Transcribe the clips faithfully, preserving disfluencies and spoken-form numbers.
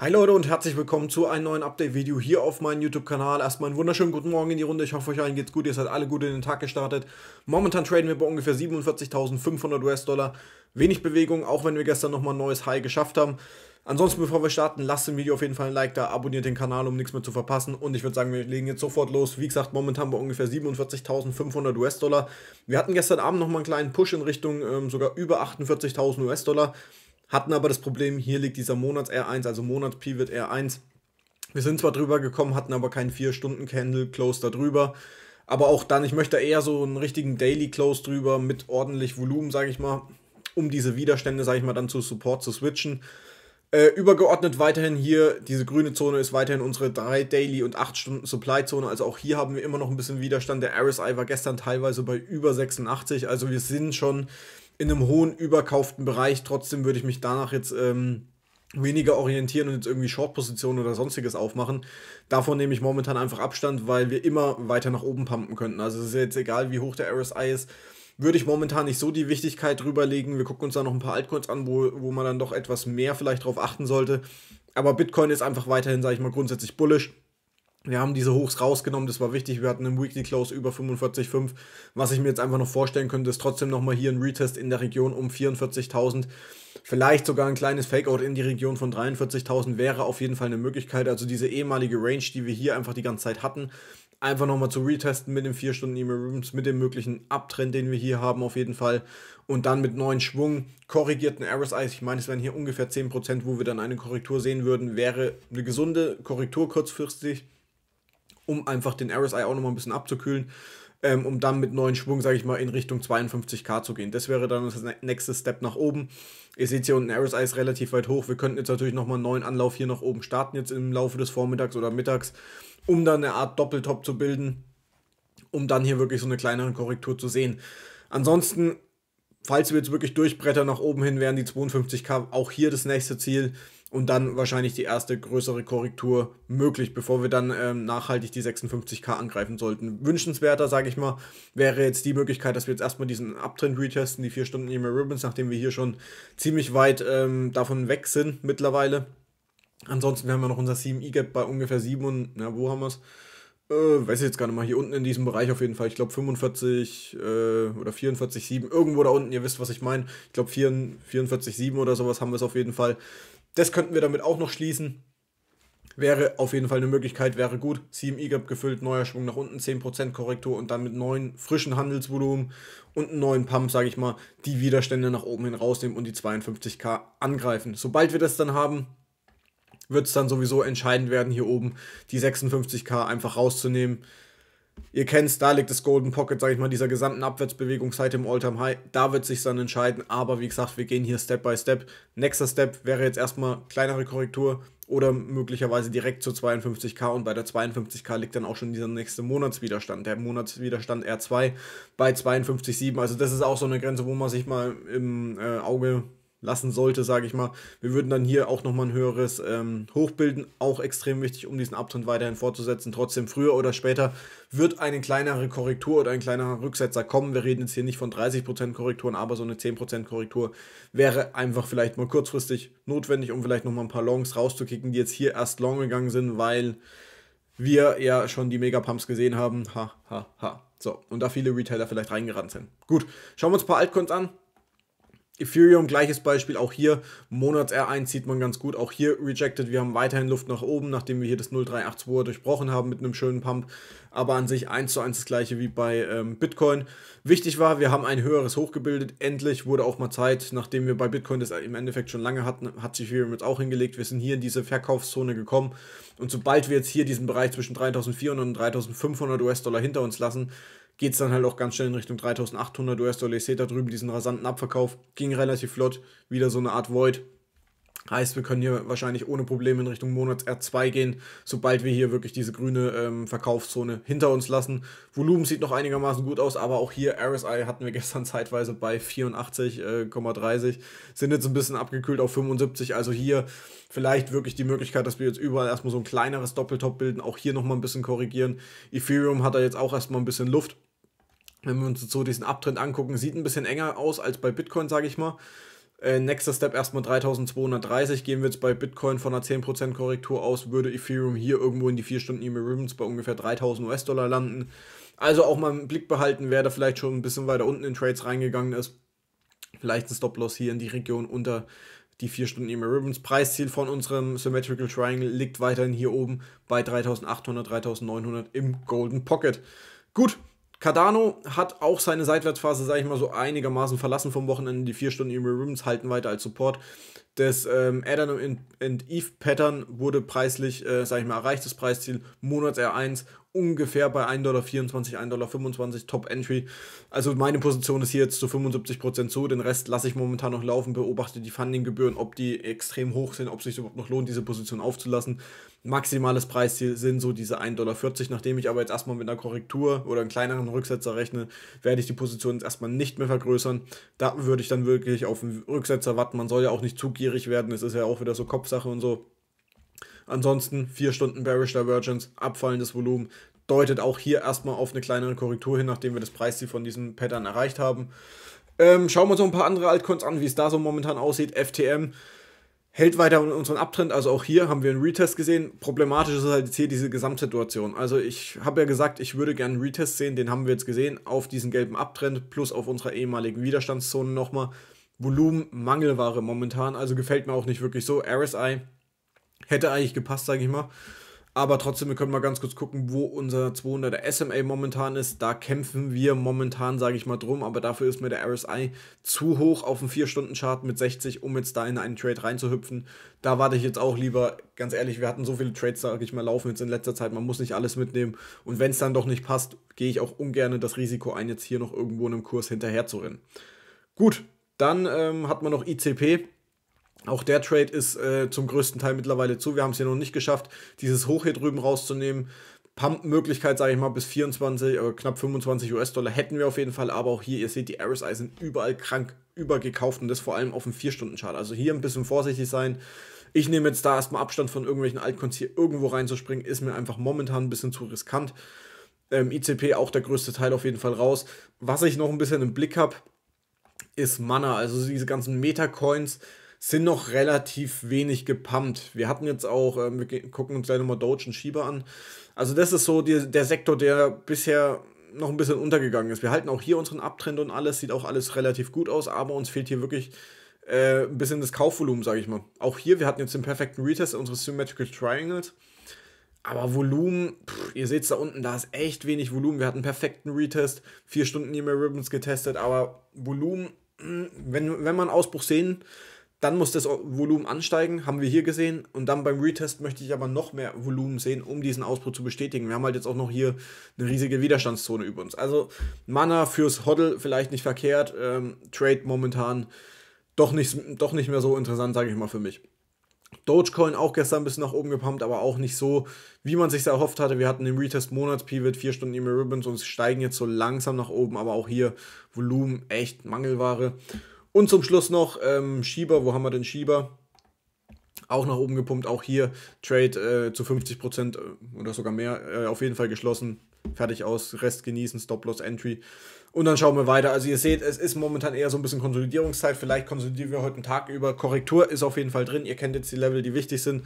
Hi Leute und herzlich willkommen zu einem neuen Update-Video hier auf meinem YouTube-Kanal. Erstmal einen wunderschönen guten Morgen in die Runde. Ich hoffe, euch allen geht's gut. Ihr seid alle gut in den Tag gestartet. Momentan traden wir bei ungefähr siebenundvierzigtausendfünfhundert U S-Dollar. Wenig Bewegung, auch wenn wir gestern nochmal ein neues High geschafft haben. Ansonsten, bevor wir starten, lasst dem Video auf jeden Fall ein Like da, abonniert den Kanal, um nichts mehr zu verpassen. Und ich würde sagen, wir legen jetzt sofort los. Wie gesagt, momentan bei ungefähr siebenundvierzigtausendfünfhundert U S-Dollar. Wir hatten gestern Abend nochmal einen kleinen Push in Richtung ähm, sogar über achtundvierzigtausend U S-Dollar. Hatten aber das Problem, hier liegt dieser Monats-R eins, also Monats-Pivot R eins. Wir sind zwar drüber gekommen, hatten aber keinen vier-Stunden-Candle-Close da drüber. Aber auch dann, ich möchte eher so einen richtigen Daily-Close drüber mit ordentlich Volumen, sage ich mal, um diese Widerstände, sage ich mal, dann zu Support zu switchen. Äh, übergeordnet weiterhin hier, diese grüne Zone ist weiterhin unsere drei Daily- und acht-Stunden-Supply-Zone. Also auch hier haben wir immer noch ein bisschen Widerstand. Der R S I war gestern teilweise bei über sechsundachtzig, also wir sind schon in einem hohen überkauften Bereich. Trotzdem würde ich mich danach jetzt ähm, weniger orientieren und jetzt irgendwie Short-Positionen oder sonstiges aufmachen. Davon nehme ich momentan einfach Abstand, weil wir immer weiter nach oben pumpen könnten. Also es ist jetzt egal, wie hoch der R S I ist, würde ich momentan nicht so die Wichtigkeit drüber legen. Wir gucken uns da noch ein paar Altcoins an, wo, wo man dann doch etwas mehr vielleicht drauf achten sollte. Aber Bitcoin ist einfach weiterhin, sage ich mal, grundsätzlich bullish. Wir haben diese Hochs rausgenommen, das war wichtig. Wir hatten im Weekly Close über fünfundvierzig Komma fünf. Was ich mir jetzt einfach noch vorstellen könnte, ist trotzdem nochmal hier ein Retest in der Region um vierundvierzigtausend. Vielleicht sogar ein kleines Fakeout in die Region von dreiundvierzigtausend wäre auf jeden Fall eine Möglichkeit. Also diese ehemalige Range, die wir hier einfach die ganze Zeit hatten, einfach nochmal zu retesten mit den vier-Stunden-E-Mail-Rooms, mit dem möglichen Uptrend, den wir hier haben auf jeden Fall. Und dann mit neuen Schwung, korrigierten R S Is. Ich meine, es wären hier ungefähr zehn Prozent, wo wir dann eine Korrektur sehen würden. Wäre eine gesunde Korrektur kurzfristig, um einfach den R S I auch nochmal ein bisschen abzukühlen, ähm, um dann mit neuen Schwung, sage ich mal, in Richtung zweiundfünfzigtausend zu gehen. Das wäre dann das nächste Step nach oben. Ihr seht hier unten, R S I ist relativ weit hoch. Wir könnten jetzt natürlich nochmal einen neuen Anlauf hier nach oben starten, jetzt im Laufe des Vormittags oder Mittags, um dann eine Art Doppeltop zu bilden, um dann hier wirklich so eine kleinere Korrektur zu sehen. Ansonsten, falls wir jetzt wirklich durchbrettern nach oben hin, wären die zweiundfünfzigtausend auch hier das nächste Ziel und dann wahrscheinlich die erste größere Korrektur möglich, bevor wir dann ähm, nachhaltig die sechsundfünfzigtausend angreifen sollten. Wünschenswerter, sage ich mal, wäre jetzt die Möglichkeit, dass wir jetzt erstmal diesen Uptrend retesten, die vier-Stunden-E-Mail-Ribbons, nachdem wir hier schon ziemlich weit ähm, davon weg sind mittlerweile. Ansonsten haben wir noch unser C M E-Gap bei ungefähr sieben, na wo haben wir es? Äh, weiß ich jetzt gar nicht mal, hier unten in diesem Bereich auf jeden Fall, ich glaube fünfundvierzig äh, oder vierundvierzig Komma sieben, irgendwo da unten, ihr wisst, was ich meine, ich glaube vierundvierzig Komma sieben oder sowas haben wir es auf jeden Fall. Das könnten wir damit auch noch schließen, wäre auf jeden Fall eine Möglichkeit, wäre gut, C M E-Gap gefüllt, neuer Schwung nach unten, zehn Prozent Korrektur und dann mit neuen frischen Handelsvolumen und einem neuen Pump, sage ich mal, die Widerstände nach oben hin rausnehmen und die zweiundfünfzigtausend angreifen. Sobald wir das dann haben, wird es dann sowieso entscheidend werden, hier oben die sechsundfünfzigtausend einfach rauszunehmen. Ihr kennt es, da liegt das Golden Pocket, sage ich mal, dieser gesamten Abwärtsbewegung seit dem All-Time-High. Da wird es sich dann entscheiden, aber wie gesagt, wir gehen hier Step by Step. Nächster Step wäre jetzt erstmal kleinere Korrektur oder möglicherweise direkt zur zweiundfünfzigtausend und bei der zweiundfünfzigtausend liegt dann auch schon dieser nächste Monatswiderstand. Der Monatswiderstand R zwei bei zweiundfünfzig Komma sieben, also das ist auch so eine Grenze, wo man sich mal im äh, Auge lassen sollte, sage ich mal. Wir würden dann hier auch nochmal ein höheres ähm, Hoch bilden, auch extrem wichtig, um diesen Uptrend weiterhin fortzusetzen. Trotzdem, früher oder später wird eine kleinere Korrektur oder ein kleinerer Rücksetzer kommen. Wir reden jetzt hier nicht von dreißig Prozent Korrekturen, aber so eine zehn Prozent Korrektur wäre einfach vielleicht mal kurzfristig notwendig, um vielleicht nochmal ein paar Longs rauszukicken, die jetzt hier erst long gegangen sind, weil wir ja schon die Megapumps gesehen haben. Ha, ha, ha. So, und da viele Retailer vielleicht reingerannt sind. Gut, schauen wir uns ein paar Altcoins an. Ethereum, gleiches Beispiel, auch hier, Monats R eins sieht man ganz gut, auch hier rejected, wir haben weiterhin Luft nach oben, nachdem wir hier das null Komma drei acht zwei durchbrochen haben mit einem schönen Pump, aber an sich eins zu eins das gleiche wie bei ähm, Bitcoin. Wichtig war, wir haben ein höheres Hoch gebildet, endlich wurde auch mal Zeit, nachdem wir bei Bitcoin das im Endeffekt schon lange hatten, hat sich Ethereum jetzt auch hingelegt, wir sind hier in diese Verkaufszone gekommen und sobald wir jetzt hier diesen Bereich zwischen dreitausendvierhundert und dreitausendfünfhundert U S-Dollar hinter uns lassen, geht es dann halt auch ganz schnell in Richtung dreitausendachthundert U S-Dollar. Ihr seht da drüben diesen rasanten Abverkauf, ging relativ flott, wieder so eine Art Void. Heißt, wir können hier wahrscheinlich ohne Probleme in Richtung Monats R zwei gehen, sobald wir hier wirklich diese grüne ähm, Verkaufszone hinter uns lassen. Volumen sieht noch einigermaßen gut aus, aber auch hier R S I hatten wir gestern zeitweise bei vierundachtzig Komma dreißig, sind jetzt ein bisschen abgekühlt auf fünfundsiebzig, also hier vielleicht wirklich die Möglichkeit, dass wir jetzt überall erstmal so ein kleineres Doppeltop bilden, auch hier nochmal ein bisschen korrigieren. Ethereum hat da jetzt auch erstmal ein bisschen Luft. Wenn wir uns jetzt so diesen Abtrend angucken, sieht ein bisschen enger aus als bei Bitcoin, sage ich mal. Äh, nächster Step erstmal dreitausendzweihundertdreißig, gehen wir jetzt bei Bitcoin von einer zehn Prozent Korrektur aus, würde Ethereum hier irgendwo in die vier Stunden E M A Ribbons bei ungefähr dreitausend US-Dollar landen. Also auch mal im Blick behalten, wer da vielleicht schon ein bisschen weiter unten in Trades reingegangen ist. Vielleicht ein Stop-Loss hier in die Region unter die vier Stunden E M A Ribbons. Preisziel von unserem Symmetrical Triangle liegt weiterhin hier oben bei dreitausendachthundert, dreitausendneunhundert im Golden Pocket. Gut. Cardano hat auch seine Seitwärtsphase, sage ich mal, so einigermaßen verlassen vom Wochenende. Die vier Stunden E M A Ribbons halten weiter als Support. Das ähm, Addon and Eve Pattern wurde preislich, äh, sage ich mal, erreicht. Das Preisziel Monats R eins ungefähr bei ein Komma vierundzwanzig, ein Komma fünfundzwanzig Top Entry. Also meine Position ist hier jetzt zu fünfundsiebzig Prozent zu. Den Rest lasse ich momentan noch laufen, beobachte die Fundinggebühren, ob die extrem hoch sind, ob es sich überhaupt noch lohnt, diese Position aufzulassen. Maximales Preisziel sind so diese ein Komma vierzig Dollar. Nachdem ich aber jetzt erstmal mit einer Korrektur oder einem kleineren Rücksetzer rechne, werde ich die Position jetzt erstmal nicht mehr vergrößern. Da würde ich dann wirklich auf einen Rücksetzer warten. Man soll ja auch nicht zu gierig werden. Es ist ja auch wieder so Kopfsache und so. Ansonsten vier Stunden Bearish Divergence, abfallendes Volumen, deutet auch hier erstmal auf eine kleinere Korrektur hin, nachdem wir das Preisziel von diesem Pattern erreicht haben. Ähm, schauen wir uns so ein paar andere Altcoins an, wie es da so momentan aussieht. F T M hält weiter unseren Abtrend, also auch hier haben wir einen Retest gesehen. Problematisch ist halt jetzt hier diese Gesamtsituation. Also ich habe ja gesagt, ich würde gerne einen Retest sehen, den haben wir jetzt gesehen, auf diesen gelben Abtrend, plus auf unserer ehemaligen Widerstandszone nochmal. Volumen, Mangelware momentan, also gefällt mir auch nicht wirklich so. R S I hätte eigentlich gepasst, sage ich mal. Aber trotzdem, wir können mal ganz kurz gucken, wo unser zweihunderter S M A momentan ist. Da kämpfen wir momentan, sage ich mal, drum. Aber dafür ist mir der R S I zu hoch auf dem vier Stunden Chart mit sechzig, um jetzt da in einen Trade reinzuhüpfen. Da warte ich jetzt auch lieber, ganz ehrlich, wir hatten so viele Trades, sage ich mal, laufen jetzt in letzter Zeit. Man muss nicht alles mitnehmen. Und wenn es dann doch nicht passt, gehe ich auch ungern das Risiko ein, jetzt hier noch irgendwo in einem Kurs hinterher zu rennen. Gut, dann ähm, hat man noch I C P. Auch der Trade ist äh, zum größten Teil mittlerweile zu. Wir haben es hier noch nicht geschafft, dieses Hoch hier drüben rauszunehmen. Pump-Möglichkeit, sage ich mal, bis vierundzwanzig, äh, knapp fünfundzwanzig US-Dollar hätten wir auf jeden Fall. Aber auch hier, ihr seht, die R S I sind überall krank übergekauft und das vor allem auf dem vier Stunden Chart. Also hier ein bisschen vorsichtig sein. Ich nehme jetzt da erstmal Abstand von irgendwelchen Altcoins hier irgendwo reinzuspringen. Ist mir einfach momentan ein bisschen zu riskant. Ähm, I C P auch der größte Teil auf jeden Fall raus. Was ich noch ein bisschen im Blick habe, ist Mana. Also diese ganzen Meta-Coins sind noch relativ wenig gepumpt. Wir hatten jetzt auch, ähm, wir gucken uns gleich nochmal Doge und Shiba an. Also das ist so die, der Sektor, der bisher noch ein bisschen untergegangen ist. Wir halten auch hier unseren Abtrend und alles, sieht auch alles relativ gut aus, aber uns fehlt hier wirklich äh, ein bisschen das Kaufvolumen, sage ich mal. Auch hier, wir hatten jetzt den perfekten Retest unseres Symmetrical Triangles, aber Volumen, pff, ihr seht es da unten, da ist echt wenig Volumen. Wir hatten einen perfekten Retest, vier Stunden E M A Ribbons getestet, aber Volumen, wenn, wenn man Ausbruch sehen, dann muss das Volumen ansteigen, haben wir hier gesehen. Und dann beim Retest möchte ich aber noch mehr Volumen sehen, um diesen Ausbruch zu bestätigen. Wir haben halt jetzt auch noch hier eine riesige Widerstandszone über uns. Also Mana fürs Hodl vielleicht nicht verkehrt. Ähm, Trade momentan doch nicht, doch nicht mehr so interessant, sage ich mal, für mich. Dogecoin auch gestern ein bisschen nach oben gepumpt, aber auch nicht so, wie man sich erhofft hatte. Wir hatten den Retest Monats-Pivot, vier Stunden E M A Ribbons und steigen jetzt so langsam nach oben. Aber auch hier Volumen echt Mangelware. Und zum Schluss noch ähm, Shiba, wo haben wir denn Shiba? Auch nach oben gepumpt, auch hier Trade äh, zu fünfzig Prozent oder sogar mehr äh, auf jeden Fall geschlossen. Fertig aus, Rest genießen, Stop-Loss, Entry. Und dann schauen wir weiter. Also ihr seht, es ist momentan eher so ein bisschen Konsolidierungszeit. Vielleicht konsolidieren wir heute einen Tag über. Korrektur ist auf jeden Fall drin. Ihr kennt jetzt die Level, die wichtig sind.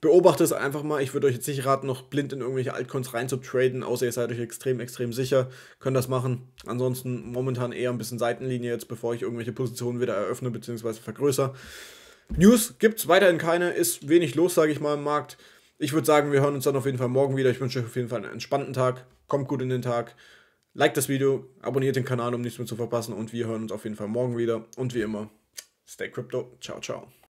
Beobachtet es einfach mal. Ich würde euch jetzt nicht raten, noch blind in irgendwelche Altcoins reinzutraden, außer ihr seid euch extrem, extrem sicher. Könnt das machen. Ansonsten momentan eher ein bisschen Seitenlinie jetzt, bevor ich irgendwelche Positionen wieder eröffne bzw. vergrößere. News gibt es weiterhin keine. Ist wenig los, sage ich mal, im Markt. Ich würde sagen, wir hören uns dann auf jeden Fall morgen wieder. Ich wünsche euch auf jeden Fall einen entspannten Tag. Kommt gut in den Tag. Like das Video, abonniert den Kanal, um nichts mehr zu verpassen. Und wir hören uns auf jeden Fall morgen wieder. Und wie immer, stay crypto. Ciao, ciao.